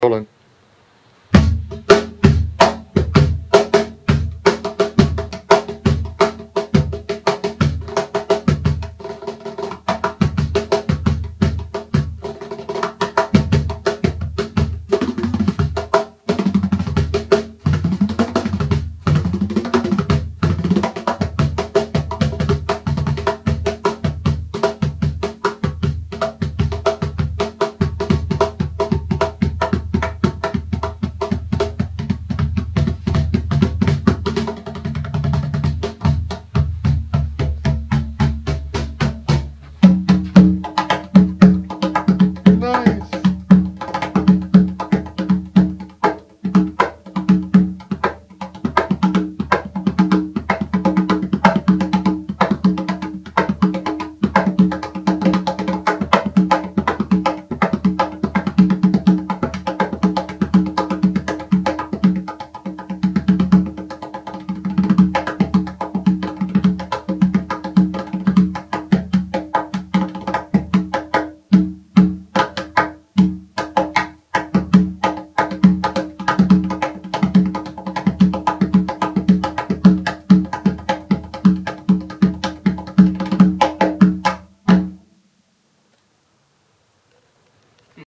Roland.